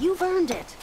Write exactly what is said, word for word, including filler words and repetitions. You've earned it.